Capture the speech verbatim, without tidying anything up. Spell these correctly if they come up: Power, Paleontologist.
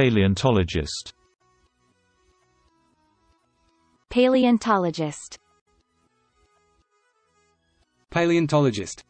Paleontologist. Paleontologist. Paleontologist.